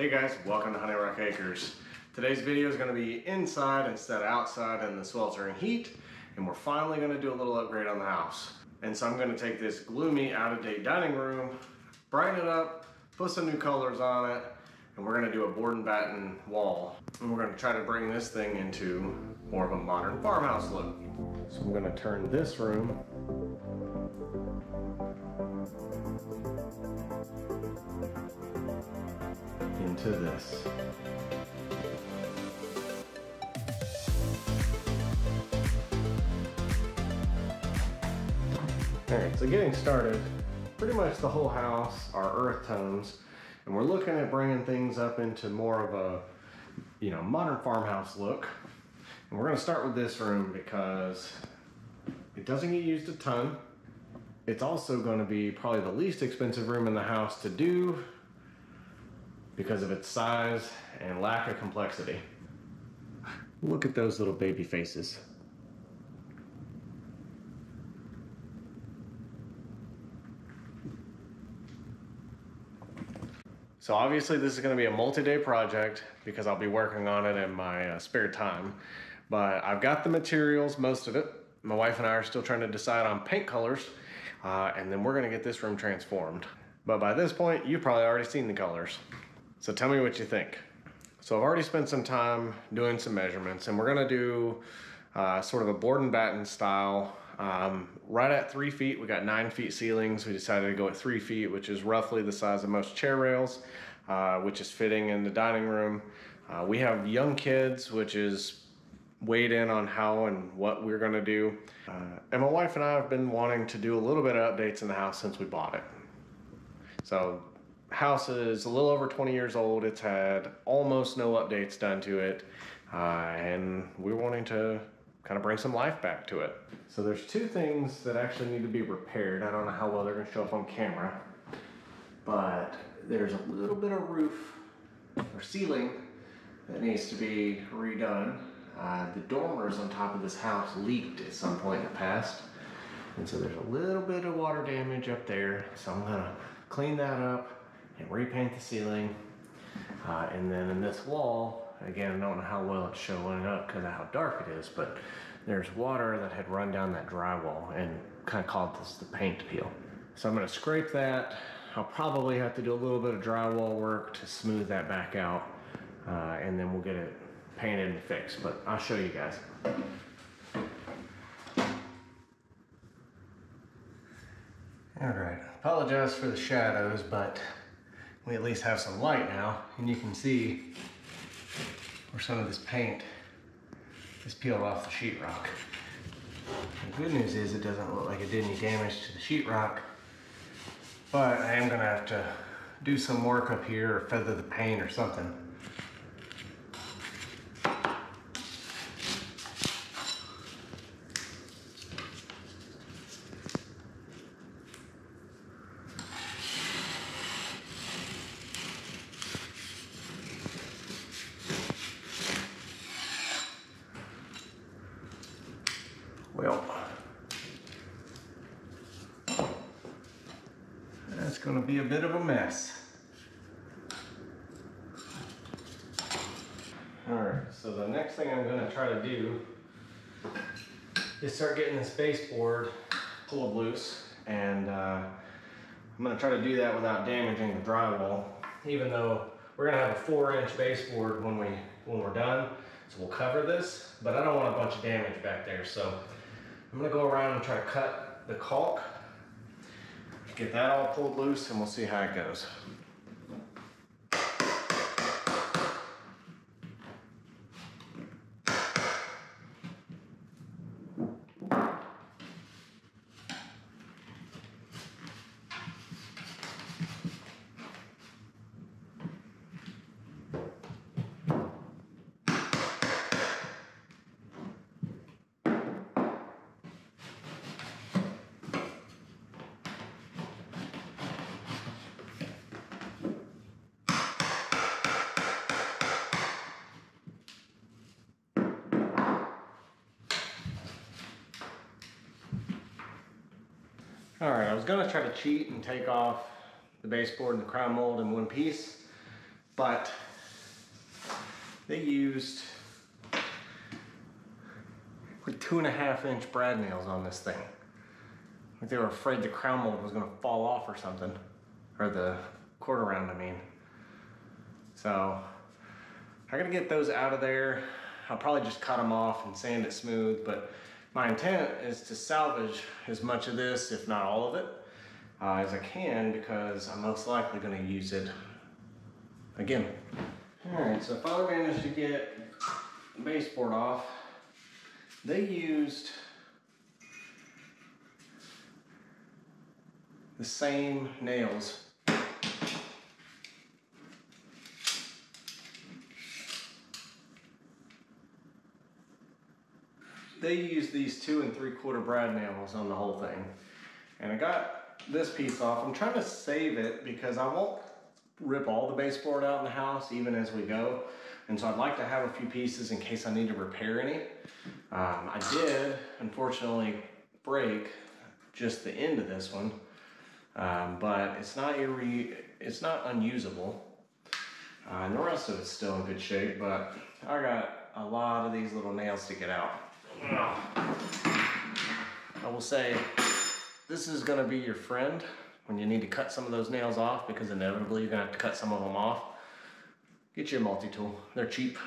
Hey guys, welcome to Honey Rock Acres. Today's video is going to be inside instead of outside in the sweltering heat, and we're finally going to do a little upgrade on the house. And so I'm going to take this gloomy, out-of-date dining room, brighten it up, put some new colors on it, and we're going to do a board and batten wall. And we're going to try to bring this thing into more of a modern farmhouse look. So I'm going to turn this room into this. All right, so getting started, pretty much the whole house are earth tones, and we're looking at bringing things up into more of a, you know, modern farmhouse look. And we're going to start with this room because it doesn't get used a ton. It's also going to be probably the least expensive room in the house to do because of its size and lack of complexity. Look at those little baby faces. So obviously this is going to be a multi-day project because I'll be working on it in my spare time, but I've got the materials, most of it. My wife and I are still trying to decide on paint colors, and then we're going to get this room transformed. But by this point, you've probably already seen the colors. So tell me what you think. So I've already spent some time doing some measurements, and we're gonna do sort of a board and batten style. Right at 3 feet, we got 9 feet ceilings. We decided to go at 3 feet, which is roughly the size of most chair rails, which is fitting in the dining room. We have young kids, which is weighed in on how and what we're gonna do. And my wife and I have been wanting to do a little bit of updates in the house since we bought it. So house is a little over 20 years old. It's had almost no updates done to it. And we're wanting to kind of bring some life back to it. So there's two things that actually need to be repaired. I don't know how well they're gonna show up on camera, but there's a little bit of roof or ceiling that needs to be redone. The dormers on top of this house leaked at some point in the past. And so there's a little bit of water damage up there. So I'm gonna clean that up and repaint the ceiling. And then in this wall, again, I don't know how well it's showing up because of how dark it is, but there's water that had run down that drywall and kind of called this the paint peel. So I'm gonna scrape that. I'll probably have to do a little bit of drywall work to smooth that back out. And then we'll get it painted and fixed, but I'll show you guys. All right, apologize for the shadows, but we at least have some light now, and you can see where some of this paint is peeled off the sheetrock. The good news is it doesn't look like it did any damage to the sheetrock, but I am gonna have to do some work up here or feather the paint or something. Well, that's going to be a bit of a mess. All right, so the next thing I'm going to try to do is start getting this baseboard pulled loose, and I'm going to try to do that without damaging the drywall, even though we're going to have a 4-inch baseboard when we're done. So we'll cover this, but I don't want a bunch of damage back there, so I'm gonna go around and try to cut the caulk, get that all pulled loose, and we'll see how it goes. All right, I was gonna try to cheat and take off the baseboard and the crown mold in one piece, but they used like 2.5-inch brad nails on this thing. Like they were afraid the crown mold was gonna fall off or something, or the quarter round, I mean. So I'm gonna get those out of there. I'll probably just cut them off and sand it smooth, but my intent is to salvage as much of this, if not all of it, as I can, because I'm most likely gonna use it again. All right, so I finally managed to get the baseboard off. They used the same nails. They used these 2 3/4 brad nails on the whole thing. And I got this piece off. I'm trying to save it because I won't rip all the baseboard out in the house even as we go. And so I'd like to have a few pieces in case I need to repair any. I did, unfortunately, break just the end of this one. But it's not unusable. And the rest of it's still in good shape, but I got a lot of these little nails to get out. I will say, this is gonna be your friend when you need to cut some of those nails off, because inevitably you're gonna have to cut some of them off. Get your multi-tool, they're cheap.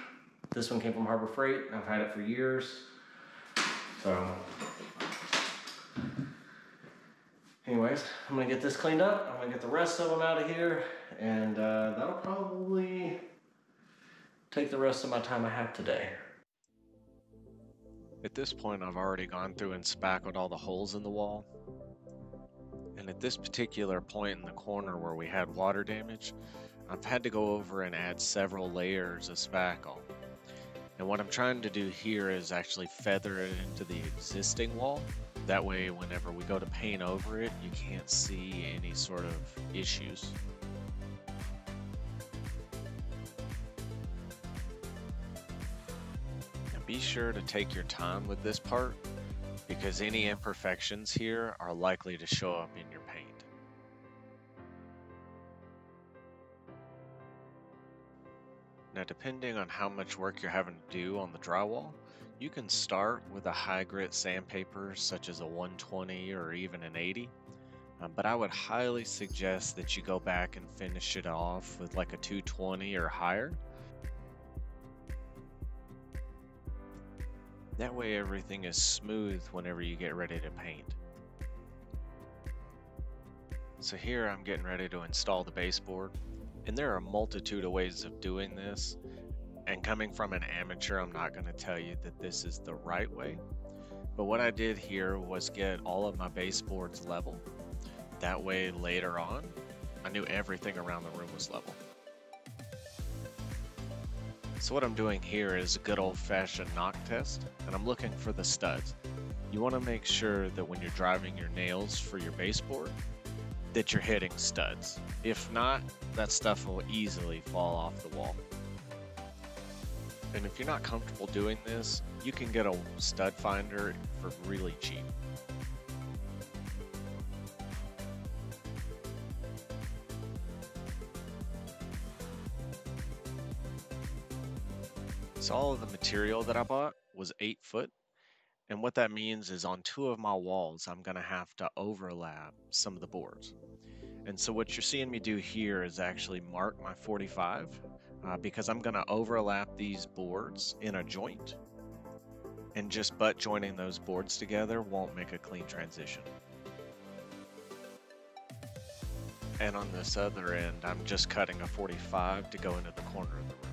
This one came from Harbor Freight, I've had it for years. So, anyways, I'm gonna get this cleaned up, I'm gonna get the rest of them out of here, and that'll probably take the rest of my time I have today. At this point, I've already gone through and spackled all the holes in the wall. And at this particular point in the corner where we had water damage, I've had to go over and add several layers of spackle. And what I'm trying to do here is actually feather it into the existing wall. That way, whenever we go to paint over it, you can't see any sort of issues. Be sure to take your time with this part, because any imperfections here are likely to show up in your paint. Now, depending on how much work you're having to do on the drywall, you can start with a high grit sandpaper such as a 120 or even an 80, but I would highly suggest that you go back and finish it off with like a 220 or higher. That way everything is smooth whenever you get ready to paint. So here I'm getting ready to install the baseboard, and there are a multitude of ways of doing this, and coming from an amateur, I'm not going to tell you that this is the right way, but what I did here was get all of my baseboards level. That way later on, I knew everything around the room was level. So what I'm doing here is a good old-fashioned knock test, and I'm looking for the studs. You want to make sure that when you're driving your nails for your baseboard, that you're hitting studs. If not, that stuff will easily fall off the wall. And if you're not comfortable doing this, you can get a stud finder for really cheap. So all of the material that I bought was 8 foot, and what that means is on 2 of my walls I'm going to have to overlap some of the boards. And so what you're seeing me do here is actually mark my 45 because I'm going to overlap these boards in a joint, and just butt joining those boards together won't make a clean transition. And on this other end I'm just cutting a 45 to go into the corner of the room.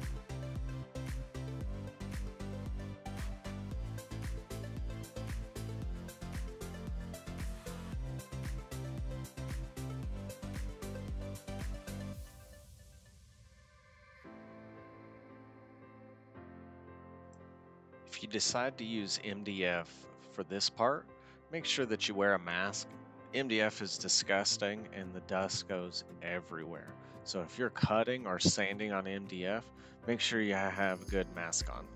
If you decide to use MDF for this part, make sure that you wear a mask. MDF is disgusting and the dust goes everywhere. So if you're cutting or sanding on MDF, make sure you have a good mask on.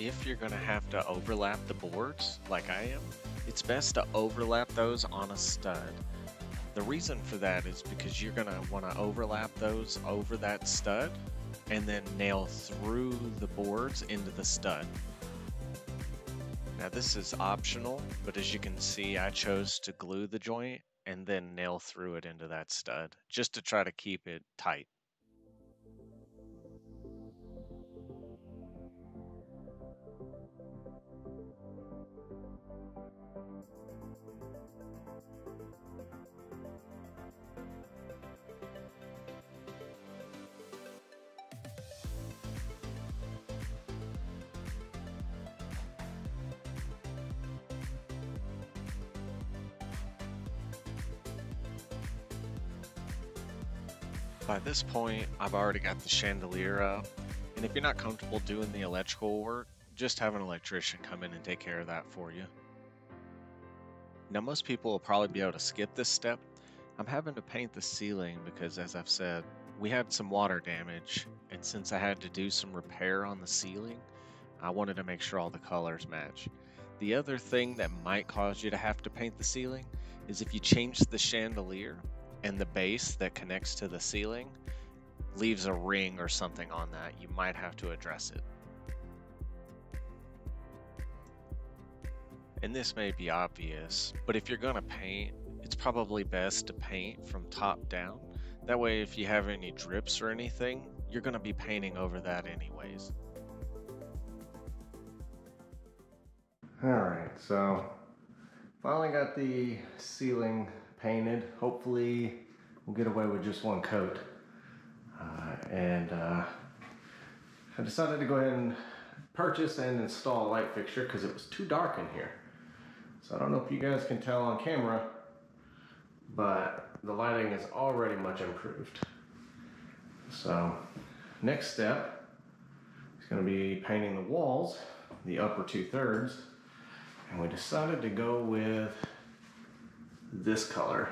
if you're gonna have to overlap the boards like I am, it's best to overlap those on a stud. The reason for that is because you're gonna wanna overlap those over that stud and then nail through the boards into the stud. Now this is optional, but as you can see, I chose to glue the joint and then nail through it into that stud just to try to keep it tight. By this point, I've already got the chandelier up, and if you're not comfortable doing the electrical work, just have an electrician come in and take care of that for you. Now most people will probably be able to skip this step. I'm having to paint the ceiling because, as I've said, we had some water damage, and since I had to do some repair on the ceiling, I wanted to make sure all the colors match. The other thing that might cause you to have to paint the ceiling is if you change the chandelier, and the base that connects to the ceiling leaves a ring or something on that, you might have to address it. And this may be obvious, but if you're gonna paint, it's probably best to paint from top down. That way, if you have any drips or anything, you're gonna be painting over that anyways. All right, so finally got the ceiling painted. Hopefully we'll get away with just one coat. I decided to go ahead and purchase and install a light fixture because it was too dark in here. So I don't know if you guys can tell on camera, but the lighting is already much improved. So next step is going to be painting the walls, the upper 2/3, and we decided to go with this color.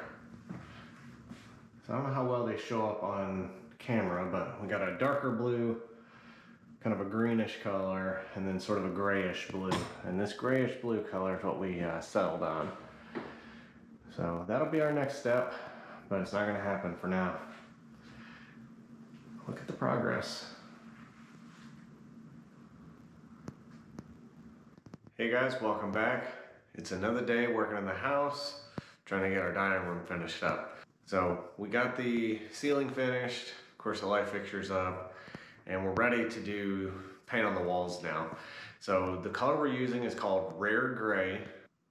So I don't know how well they show up on camera, but we got a darker blue, kind of a greenish color, and then sort of a grayish blue. And this grayish blue color is what we settled on. So that'll be our next step, but it's not gonna happen for now. Look at the progress. Hey guys, welcome back. It's another day working in the house, trying to get our dining room finished up. So we got the ceiling finished, of course the light fixture's up, and we're ready to do paint on the walls now. So the color we're using is called Rare Gray.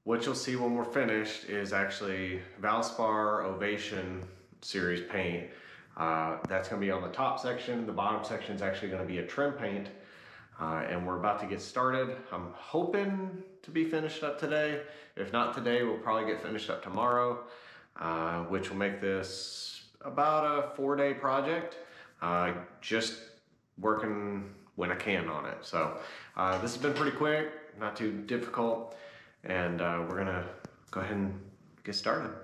What you'll see when we're finished is actually Valspar Ovation series paint. That's gonna be on the top section. The bottom section is actually gonna be a trim paint, and we're about to get started. I'm hoping to be finished up today. If not today, we'll probably get finished up tomorrow, which will make this about a 4-day project, just working when I can on it. So this has been pretty quick, not too difficult, and we're gonna go ahead and get started.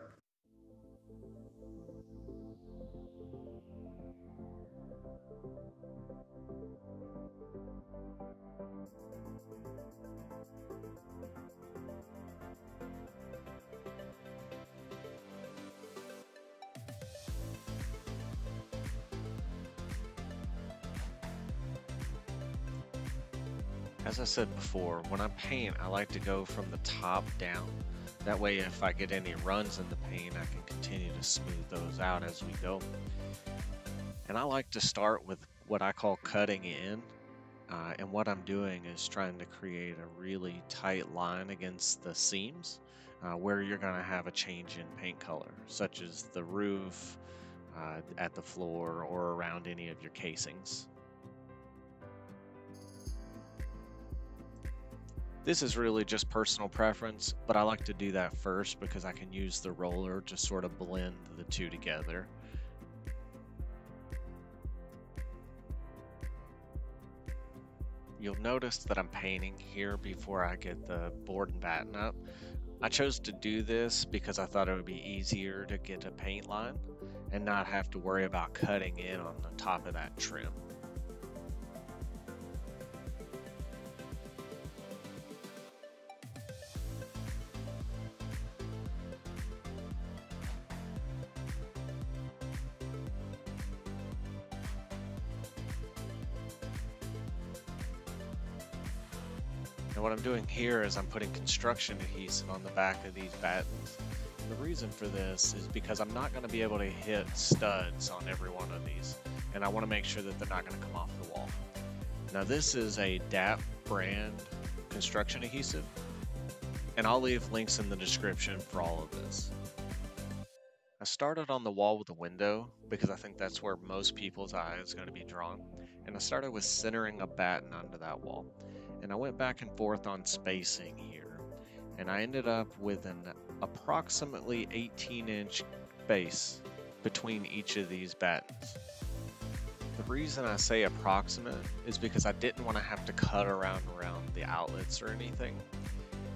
As I said before, when I paint, I like to go from the top down. That way, if I get any runs in the paint, I can continue to smooth those out as we go. And I like to start with what I call cutting in. And what I'm doing is trying to create a really tight line against the seams where you're gonna have a change in paint color, such as the roof, at the floor, or around any of your casings. This is really just personal preference, but I like to do that first because I can use the roller to sort of blend the two together. You'll notice that I'm painting here before I get the board and batten up. I chose to do this because I thought it would be easier to get a paint line and not have to worry about cutting in on the top of that trim. And what I'm doing here is I'm putting construction adhesive on the back of these battens. And the reason for this is because I'm not going to be able to hit studs on every one of these. And I want to make sure that they're not going to come off the wall. Now this is a DAP brand construction adhesive. And I'll leave links in the description for all of this. I started on the wall with a window because I think that's where most people's eye is going to be drawn. And I started with centering a batten under that wall. And I went back and forth on spacing here, and I ended up with an approximately 18-inch base between each of these battens. The reason I say approximate is because I didn't want to have to cut around the outlets or anything,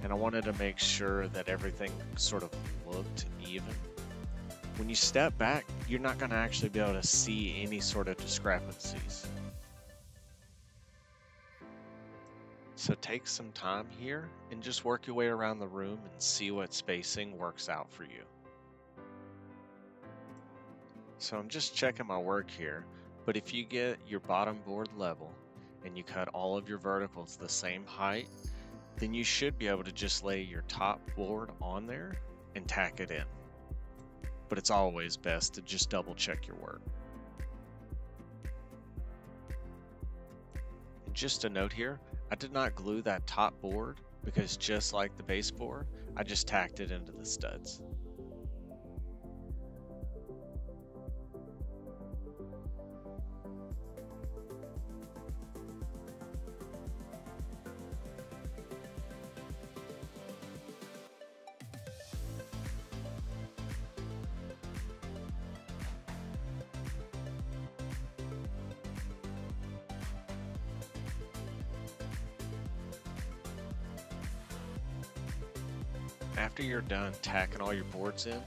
and I wanted to make sure that everything sort of looked even. When you step back, you're not going to actually be able to see any sort of discrepancies. So take some time here and just work your way around the room and see what spacing works out for you. So I'm just checking my work here, but if you get your bottom board level and you cut all of your verticals the same height, then you should be able to just lay your top board on there and tack it in. But it's always best to just double check your work. And just a note here, I did not glue that top board because just like the base board, I just tacked it into the studs. After you're done tacking all your boards in,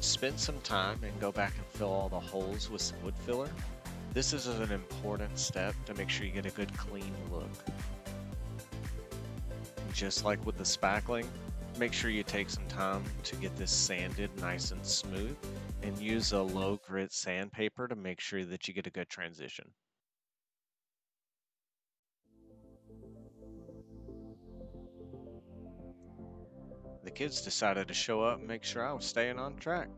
spend some time and go back and fill all the holes with some wood filler. This is an important step to make sure you get a good clean look. And just like with the spackling, make sure you take some time to get this sanded nice and smooth and use a low grit sandpaper to make sure that you get a good transition. The kids decided to show up and make sure I was staying on track.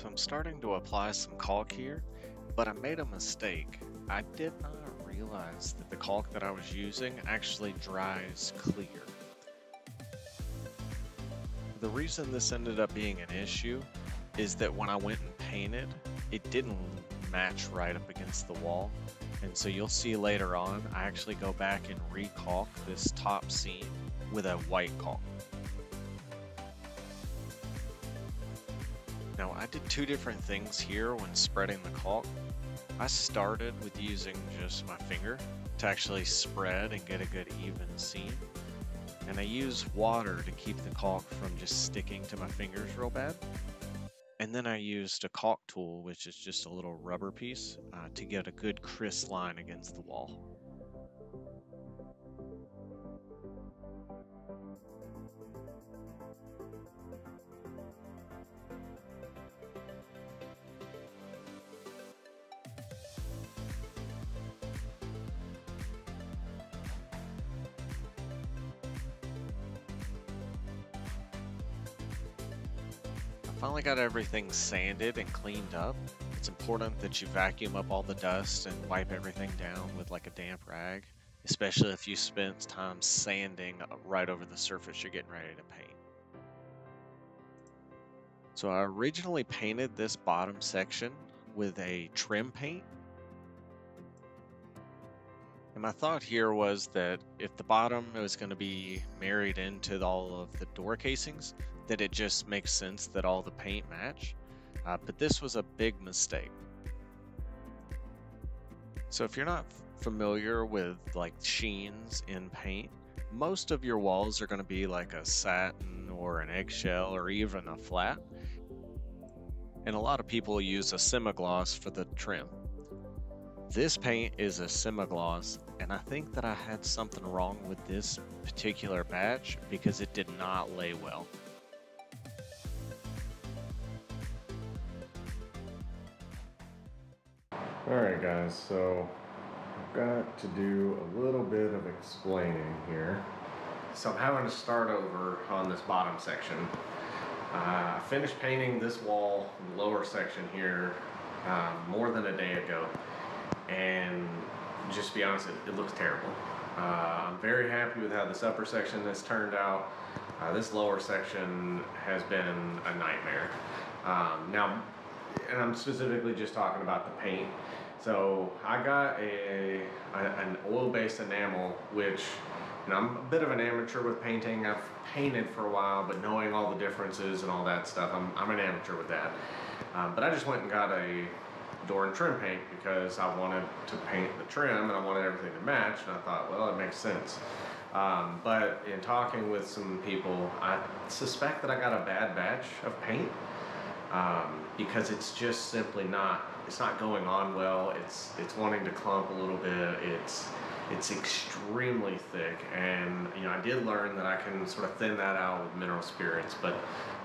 So I'm starting to apply some caulk here, but I made a mistake. I did not realize that the caulk that I was using actually dries clear. The reason this ended up being an issue is that when I went and painted, it didn't match right up against the wall. And so you'll see later on, I actually go back and re-caulk this top seam with a white caulk. Now I did two different things here when spreading the caulk. I started with using just my finger to actually spread and get a good even seam. And I used water to keep the caulk from just sticking to my fingers real bad. And then I used a caulk tool, which is just a little rubber piece, to get a good crisp line against the wall. Finally got everything sanded and cleaned up, it's important that you vacuum up all the dust and wipe everything down with like a damp rag, especially if you spent time sanding right over the surface you're getting ready to paint. So I originally painted this bottom section with a trim paint. And my thought here was that if the bottom was going to be married into all of the door casings, that it just makes sense that all the paint match. But this was a big mistake. So if you're not familiar with like sheens in paint, most of your walls are going to be like a satin or an eggshell or even a flat. And a lot of people use a semigloss for the trim. This paint is a semigloss, and I think that I had something wrong with this particular batch because it did not lay well. Alright guys, so I've got to do a little bit of explaining here. So I'm having to start over on this bottom section. I finished painting this wall, the lower section here, more than a day ago. And just to be honest, it looks terrible. I'm very happy with how this upper section has turned out. This lower section has been a nightmare. Now, and I'm specifically just talking about the paint. So I got an oil-based enamel, which, you know, I'm a bit of an amateur with painting. I've painted for a while, but knowing all the differences and all that stuff, I'm an amateur with that. But I just went and got a door and trim paint because I wanted to paint the trim and I wanted everything to match, and I thought, well, it makes sense. But in talking with some people, I suspect that I got a bad batch of paint. Because it's just simply not going on well. It's wanting to clump a little bit. It's extremely thick, and you know, I did learn that I can sort of thin that out with mineral spirits, but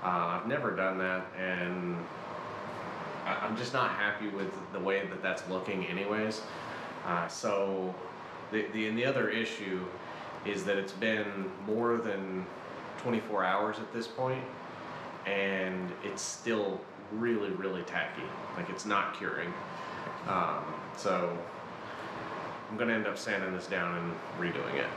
I've never done that, and I'm just not happy with the way that that's looking anyways. So the other issue is that it's been more than 24 hours at this point, and it's still really tacky. Like, it's not curing. So I'm gonna end up sanding this down and redoing it.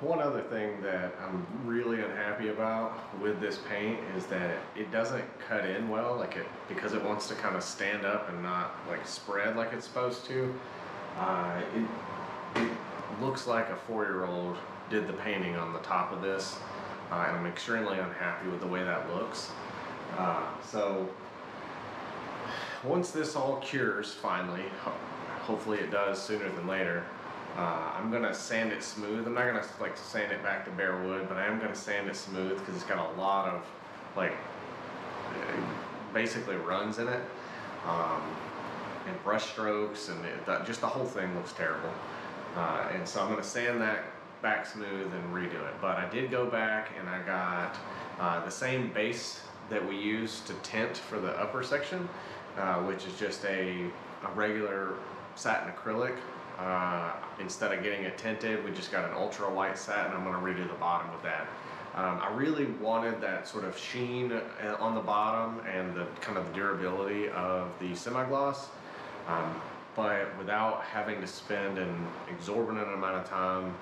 One other thing that I'm really unhappy about with this paint is that it doesn't cut in well, like because it wants to kind of stand up and not like spread like it's supposed to. It looks like a four-year-old did the painting on the top of this. I'm extremely unhappy with the way that looks. So once this all cures finally, hopefully it does sooner than later, I'm gonna sand it smooth. I'm not gonna like sand it back to bare wood, but I am gonna sand it smooth because it's got a lot of like basically runs in it, and brush strokes, and just the whole thing looks terrible. And so I'm gonna sand that back smooth and redo it. But I did go back and I got the same base that we used to tint for the upper section, which is just a regular satin acrylic. Instead of getting it tinted, we just got an ultra white satin. I'm going to redo the bottom with that. I really wanted that sort of sheen on the bottom and the kind of durability of the semi-gloss. But without having to spend an exorbitant amount of time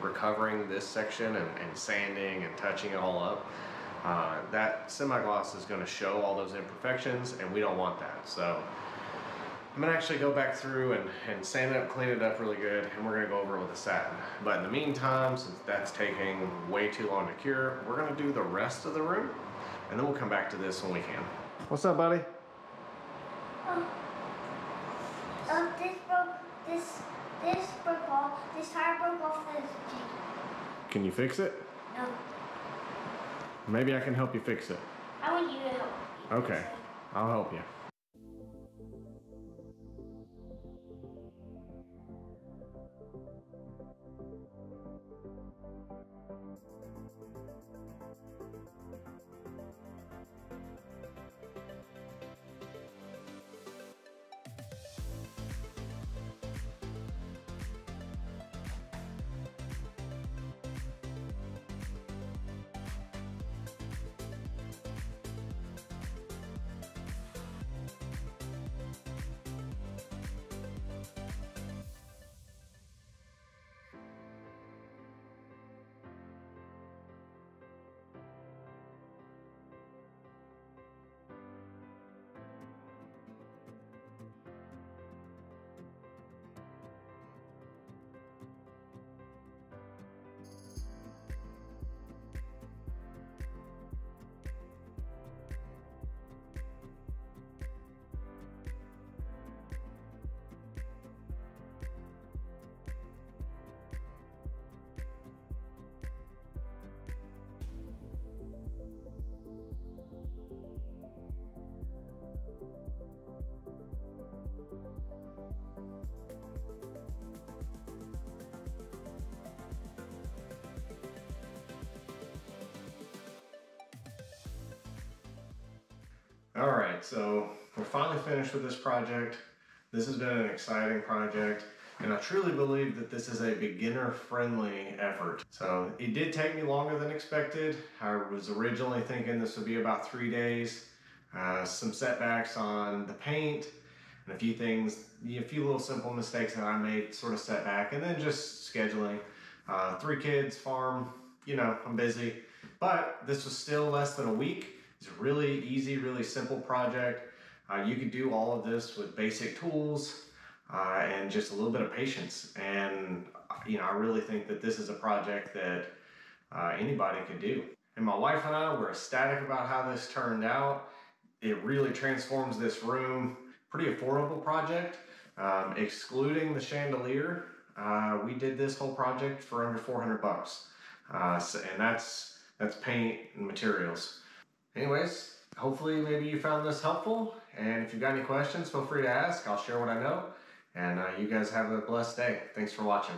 recovering this section and sanding and touching it all up, that semi-gloss is going to show all those imperfections, and we don't want that. So I'm going to actually go back through and sand it up, clean it up really good, and we're going to go over it with a satin. But in the meantime, since that's taking way too long to cure, we're going to do the rest of the room, and then we'll come back to this when we can. What's up, buddy? This tire broke off the thing. Can you fix it? No. Maybe I can help you fix it. I want you to help me. Okay, I'll help you. right, so we're finally finished with this project. This has been an exciting project, and I truly believe that this is a beginner-friendly effort. So it did take me longer than expected. I was originally thinking this would be about 3 days, some setbacks on the paint, and a few things, a few little simple mistakes that I made sort of set back, and then just scheduling. 3 kids, farm, you know, I'm busy. But this was still less than a week. It's a really easy, really simple project. You can do all of this with basic tools and just a little bit of patience. And, you know, I really think that this is a project that anybody could do. And my wife and I were ecstatic about how this turned out. It really transforms this room. Pretty affordable project, excluding the chandelier. We did this whole project for under 400 bucks. And that's paint and materials. Anyways, hopefully maybe you found this helpful, and if you've got any questions, feel free to ask. I'll share what I know, and you guys have a blessed day. Thanks for watching.